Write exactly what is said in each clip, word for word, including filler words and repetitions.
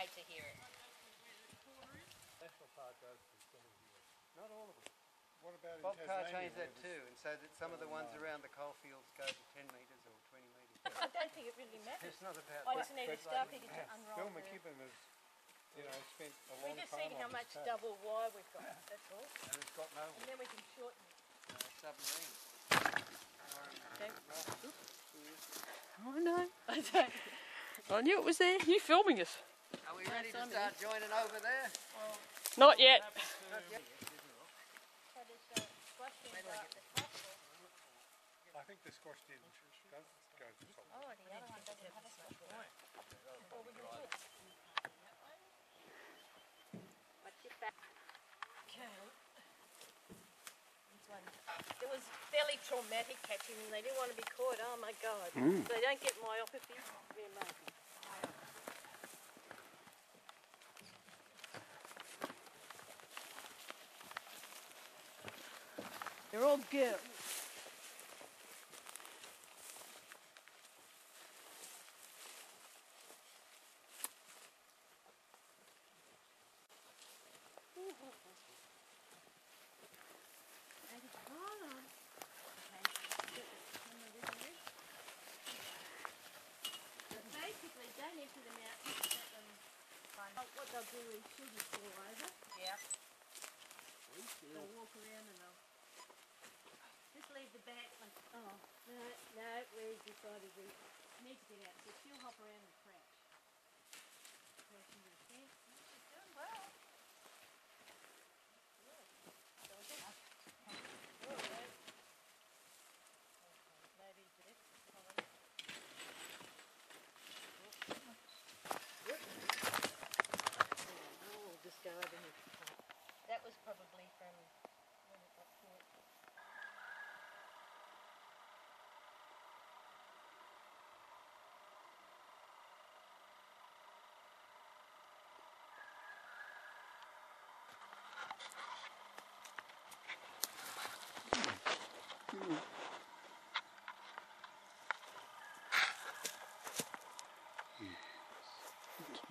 like to hear it. National Park goes for some of yours. Not all of it. What about in Bob Carr changed that too, and so that some oh, of the ones no. around the coalfields go to ten metres or twenty metres. I don't think it really matters. It's not about I just needed stuff he could unroll. Bill McKibben has, you know, spent a long time. We're just seeing how much tape. double wire we've got, that's all. And it's got no. And then we can shorten it. No, submarine. Okay. Oh no, I don't. I knew it was there. You filming us. Are we ready to start joining over there? Well, not yet. Not yet. I think the squash did does go to the top. Oh, the other one doesn't have a squash. Well, we can do it. Watch your back. Okay. This one. It was fairly traumatic catching them. They didn't want to be caught. Oh my God. Mm. So they don't get myopathy. They're amazing. They're all good. Basically, don't empty them out, just let them find out what they'll do is sugar fall over. Yeah. They'll walk around and they'll just leave the back like, oh, no, no, we've decided we need to get out. So she'll hop around and crash. Crash into the fence. She's doing well. Good. So I think oh, okay. Maybe this column. Oh, discarding it. That was probably from when it got caught.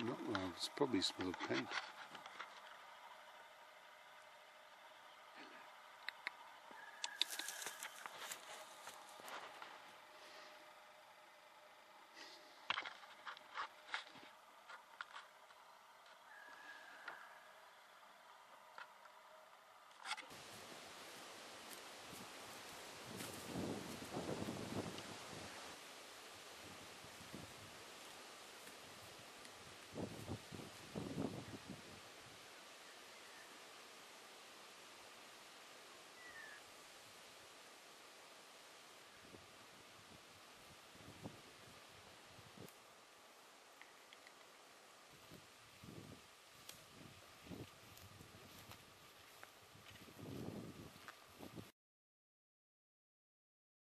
Not well, it's probably smell of paint.